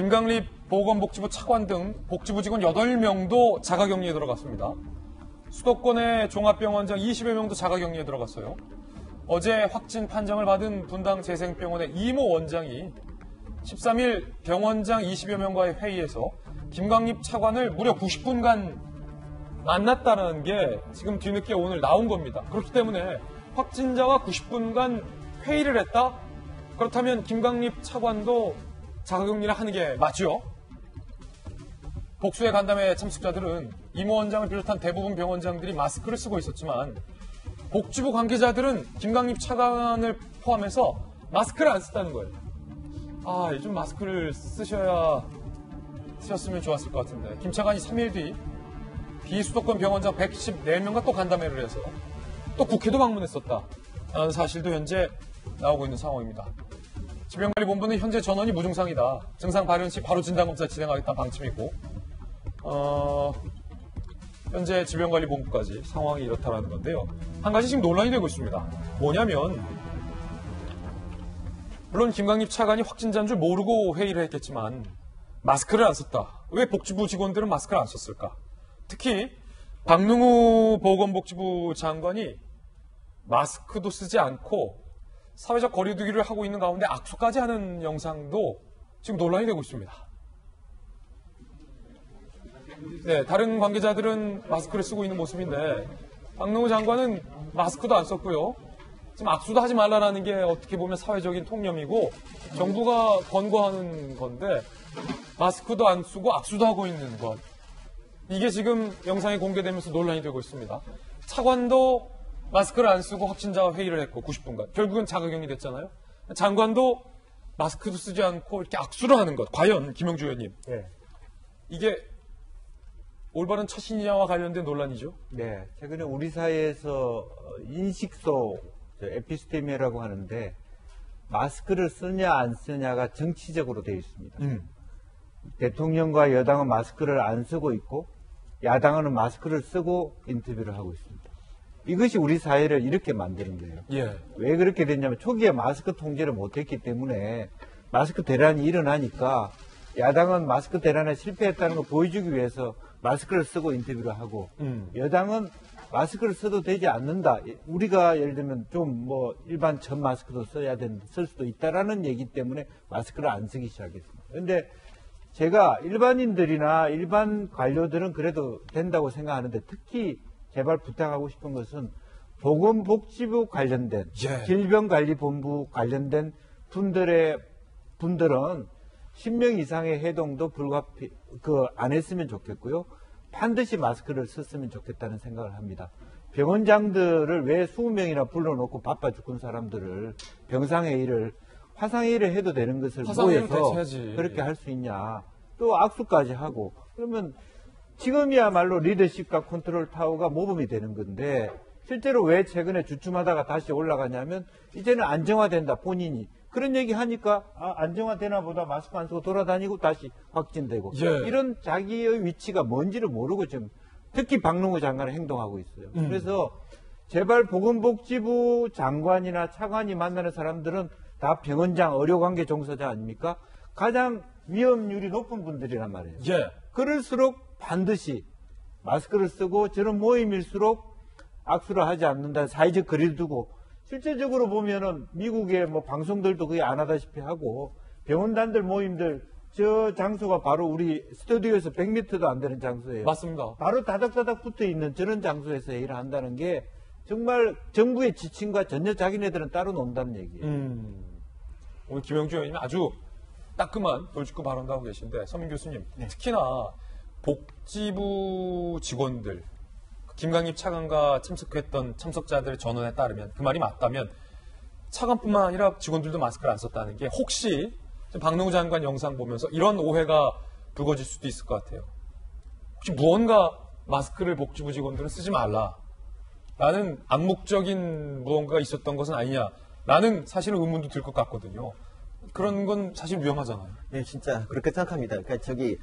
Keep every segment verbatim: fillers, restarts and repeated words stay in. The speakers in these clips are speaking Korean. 김강립 보건복지부 차관 등 복지부 직원 여덟 명도 자가격리에 들어갔습니다. 수도권의 종합병원장 이십여 명도 자가격리에 들어갔어요. 어제 확진 판정을 받은 분당재생병원의 이모 원장이 십삼 일 병원장 이십여 명과의 회의에서 김강립 차관을 무려 구십 분간 만났다는 게 지금 뒤늦게 오늘 나온 겁니다. 그렇기 때문에 확진자와 구십 분간 회의를 했다? 그렇다면 김강립 차관도 자가격리를 하는 게 맞죠? 복수의 간담회 참석자들은 이모 원장을 비롯한 대부분 병원장들이 마스크를 쓰고 있었지만 복지부 관계자들은 김강립 차관을 포함해서 마스크를 안 썼다는 거예요. 아, 요즘 마스크를 쓰셔야, 쓰셨으면 좋았을 것 같은데. 김 차관이 삼 일 뒤 비수도권 병원장 백십사 명과 또 간담회를 해서 또 국회도 방문했었다라는 사실도 현재 나오고 있는 상황입니다. 질병관리본부는 현재 전원이 무증상이다. 증상 발현 시 바로 진단검사 진행하겠다 방침이고, 어, 현재 질병관리본부까지 상황이 이렇다라는 건데요. 한 가지 지금 논란이 되고 있습니다. 뭐냐면, 물론 김강립 차관이 확진자인 줄 모르고 회의를 했겠지만 마스크를 안 썼다. 왜 복지부 직원들은 마스크를 안 썼을까? 특히 박능후 보건복지부 장관이 마스크도 쓰지 않고 사회적 거리두기를 하고 있는 가운데 악수까지 하는 영상도 지금 논란이 되고 있습니다. 네, 다른 관계자들은 마스크를 쓰고 있는 모습인데 박능후 장관은 마스크도 안 썼고요. 지금 악수도 하지 말라는 게 어떻게 보면 사회적인 통념이고 정부가 권고하는 건데 마스크도 안 쓰고 악수도 하고 있는 것. 이게 지금 영상이 공개되면서 논란이 되고 있습니다. 차관도 마스크를 안 쓰고 확진자와 회의를 했고 구십 분간. 결국은 자가격리 됐잖아요. 장관도 마스크도 쓰지 않고 이렇게 악수를 하는 것. 과연 김영주 의원님. 네. 이게 올바른 처신이냐와 관련된 논란이죠. 네. 최근에 우리 사회에서 인식소 에피스테미아라고 하는데 마스크를 쓰냐 안 쓰냐가 정치적으로 되어 있습니다. 음. 대통령과 여당은 마스크를 안 쓰고 있고 야당은 마스크를 쓰고 인터뷰를 하고 있습니다. 이것이 우리 사회를 이렇게 만드는 거예요. 예. 왜 그렇게 됐냐면 초기에 마스크 통제를 못했기 때문에 마스크 대란이 일어나니까 야당은 마스크 대란에 실패했다는 걸 보여주기 위해서 마스크를 쓰고 인터뷰를 하고 음. 여당은 마스크를 써도 되지 않는다. 우리가 예를 들면 좀 뭐 일반 전 마스크도 써야 된다, 쓸 수도 있다라는 얘기 때문에 마스크를 안 쓰기 시작했습니다. 그런데 제가 일반인들이나 일반 관료들은 그래도 된다고 생각하는데 특히 제발 부탁하고 싶은 것은 보건복지부 관련된 예. 질병관리본부 관련된 분들의 분들은 십 명 이상의 해동도 불가 그 안 했으면 좋겠고요. 반드시 마스크를 썼으면 좋겠다는 생각을 합니다. 병원장들을 왜 이십 명이나 불러놓고 바빠 죽은 사람들을 병상회의를 화상회의를 해도 되는 것을 모여서 그렇게 할 수 있냐. 또 악수까지 하고. 그러면 지금이야말로 리더십과 컨트롤 타워가 모범이 되는 건데 실제로 왜 최근에 주춤하다가 다시 올라가냐면 이제는 안정화된다 본인이. 그런 얘기 하니까 아, 안정화되나 보다 마스크 안 쓰고 돌아다니고 다시 확진되고. 예. 이런 자기의 위치가 뭔지를 모르고 지금 특히 박능후 장관은 행동하고 있어요. 음. 그래서 제발 보건복지부 장관이나 차관이 만나는 사람들은 다 병원장, 의료관계 종사자 아닙니까? 가장 위험률이 높은 분들이란 말이에요. 예. 그럴수록 반드시 마스크를 쓰고 저런 모임일수록 악수를 하지 않는다. 사회적 거리를 두고 실제적으로 보면은 미국의 뭐 방송들도 거의 안 하다시피 하고 병원단들 모임들 저 장소가 바로 우리 스튜디오에서 백 미터도 안 되는 장소예요. 맞습니다. 바로 다닥다닥 붙어 있는 저런 장소에서 일을 한다는 게 정말 정부의 지침과 전혀 자기네들은 따로 논다는 얘기예요. 음. 오늘 김영주 의원님 아주 따끔한 돌직구 발언도 하고 계신데 서민 교수님 네. 특히나 복지부 직원들 김강립 차관과 참석했던 참석자들의 전원에 따르면 그 말이 맞다면 차관뿐만 아니라 직원들도 마스크를 안 썼다는 게 혹시 박능후 장관 영상 보면서 이런 오해가 불거질 수도 있을 것 같아요. 혹시 무언가 마스크를 복지부 직원들은 쓰지 말라. 라는 암묵적인 무언가가 있었던 것은 아니냐라는 사실은 의문도 들 것 같거든요. 그런 건 사실 위험하잖아요. 네, 진짜 그렇게 생각합니다. 그러니까 저기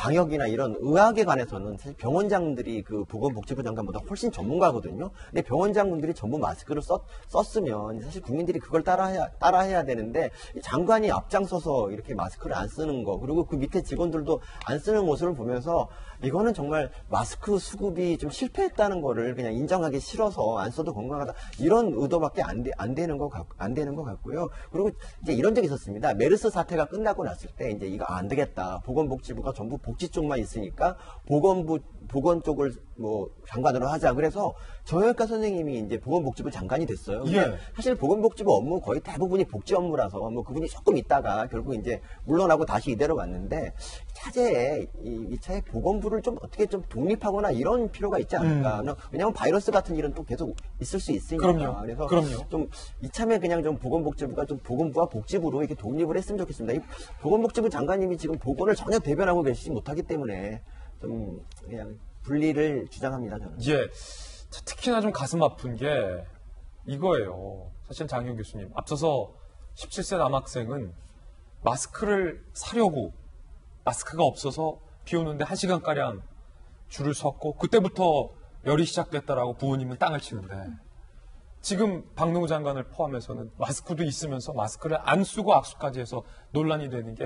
방역이나 이런 의학에 관해서는 사실 병원장들이 그 보건복지부 장관보다 훨씬 전문가거든요. 근데 병원장분들이 전부 마스크를 썼, 썼으면 사실 국민들이 그걸 따라해야, 따라해야 되는데 장관이 앞장서서 이렇게 마스크를 안 쓰는 거, 그리고 그 밑에 직원들도 안 쓰는 모습을 보면서 이거는 정말 마스크 수급이 좀 실패했다는 거를 그냥 인정하기 싫어서 안 써도 건강하다 이런 의도밖에 안, 되, 안 되는 거 같, 안 되는 것 같고요. 그리고 이제 이런 적이 있었습니다. 메르스 사태가 끝나고 났을 때 이제 이거 안 되겠다. 보건복지부가 전부 복지 쪽만 있으니까 보건부 보건 쪽을 뭐 장관으로 하자. 그래서 정형외과 선생님이 이제 보건복지부 장관이 됐어요. 근데 예. 사실 보건복지부 업무 거의 대부분이 복지 업무라서 뭐 그분이 조금 있다가 결국 이제 물러나고 다시 이대로 왔는데 차제에 이, 이 차에 보건부를 좀 어떻게 좀 독립하거나 이런 필요가 있지 않을까. 음. 왜냐하면 바이러스 같은 일은 또 계속 있을 수 있으니까. 그럼요. 그래서 그럼요. 좀 이참에 그냥 좀 보건복지부가 좀 보건부와 복지부로 이렇게 독립을 했으면 좋겠습니다. 이 보건복지부 장관님이 지금 보건을 전혀 대변하고 계시지 못하기 때문에 좀 그냥 분리를 주장합니다, 저는. 예. 특히나 좀 가슴 아픈 게 이거예요. 사실 장영 교수님, 앞서서 십칠 세 남학생은 마스크를 사려고 마스크가 없어서 비 오는데 한 시간가량 줄을 섰고 그때부터 열이 시작됐다라고 부모님은 땅을 치는데 지금 박능후 장관을 포함해서는 마스크도 있으면서 마스크를 안 쓰고 악수까지 해서 논란이 되는 게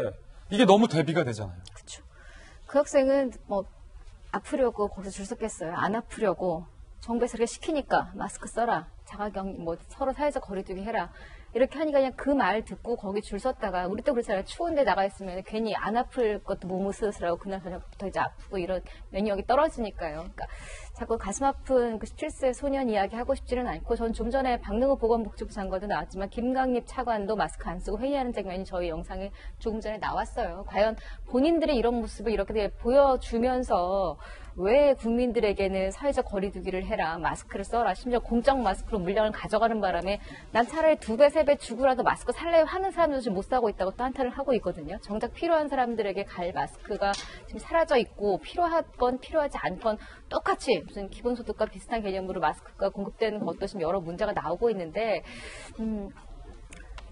이게 너무 대비가 되잖아요. 그렇죠. 그 학생은 뭐 아프려고 거기서 줄 섰겠어요. 안 아프려고 정부에서 그렇게 시키니까 마스크 써라. 자가격리 뭐 서로 사회적 거리두기 해라. 이렇게 하니까 그냥 그 말 듣고 거기 줄 섰다가 우리 또 그렇잖아요. 추운데 나가 있으면 괜히 안 아플 것도 무무스스라고 그날 저녁부터 이제 아프고 이런 면역이 떨어지니까요. 그러니까 자꾸 가슴 아픈 그 십칠 세 소년 이야기 하고 싶지는 않고 전 좀 전에 박능후 보건복지부 장관도 나왔지만 김강립 차관도 마스크 안 쓰고 회의하는 장면이 저희 영상에 조금 전에 나왔어요. 과연 본인들의 이런 모습을 이렇게 보여주면서 왜 국민들에게는 사회적 거리두기를 해라, 마스크를 써라, 심지어 공적 마스크로 물량을 가져가는 바람에 난 차라리 두 배, 세 배 주고라도 마스크 살래 하는 사람도 지금 못 사고 있다고 또 한탄을 하고 있거든요. 정작 필요한 사람들에게 갈 마스크가 지금 사라져 있고 필요하건 필요하지 않건 똑같이 무슨 기본소득과 비슷한 개념으로 마스크가 공급되는 것도 지금 여러 문제가 나오고 있는데 음.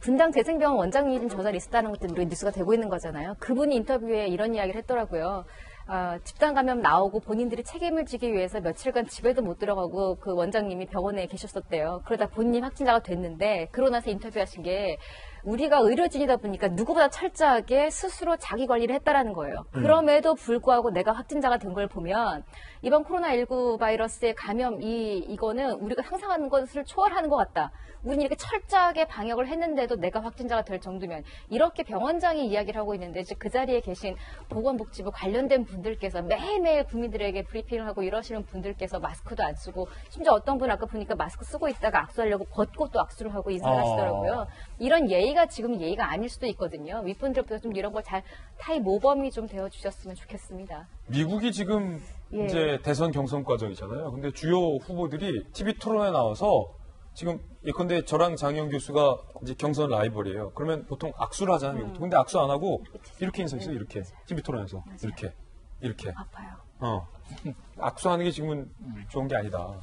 분당재생병원 원장님 저자리 있었다는 것도 뉴스가 되고 있는 거잖아요. 그분이 인터뷰에 이런 이야기를 했더라고요. 어, 집단 감염 나오고 본인들이 책임을 지기 위해서 며칠간 집에도 못 들어가고 그 원장님이 병원에 계셨었대요. 그러다 본인 확진자가 됐는데 그러고 나서 인터뷰하신 게 우리가 의료진이다 보니까 누구보다 철저하게 스스로 자기 관리를 했다라는 거예요. 음. 그럼에도 불구하고 내가 확진자가 된 걸 보면 이번 코로나십구 바이러스의 감염 이, 이거는 우리가 상상하는 것을 초월하는 것 같다. 우린 이렇게 철저하게 방역을 했는데도 내가 확진자가 될 정도면 이렇게 병원장이 이야기를 하고 있는데 이제 그 자리에 계신 보건복지부 관련된 분들께서 매일매일 국민들에게 브리핑을 하고 이러시는 분들께서 마스크도 안 쓰고 심지어 어떤 분 아까 보니까 마스크 쓰고 있다가 악수하려고 벗고 또 악수를 하고 인사를 하시더라고요. 어. 이런 예의 가 지금 예의가 아닐 수도 있거든요. 윗분들부터 좀 이런 걸 잘 타이 모범이 좀 되어 주셨으면 좋겠습니다. 미국이 지금 예. 이제 대선 경선 과정이잖아요. 근데 주요 후보들이 티비 토론에 나와서 지금 예컨대 저랑 장영 교수가 이제 경선 라이벌이에요. 그러면 보통 악수를 하잖아요. 음. 근데 악수 안 하고 이렇게 인사했어요. 이렇게 맞아요. 티비 토론에서 맞아요. 이렇게 이렇게 아파요. 어 악수하는 게 지금은 좋은 게 아니다.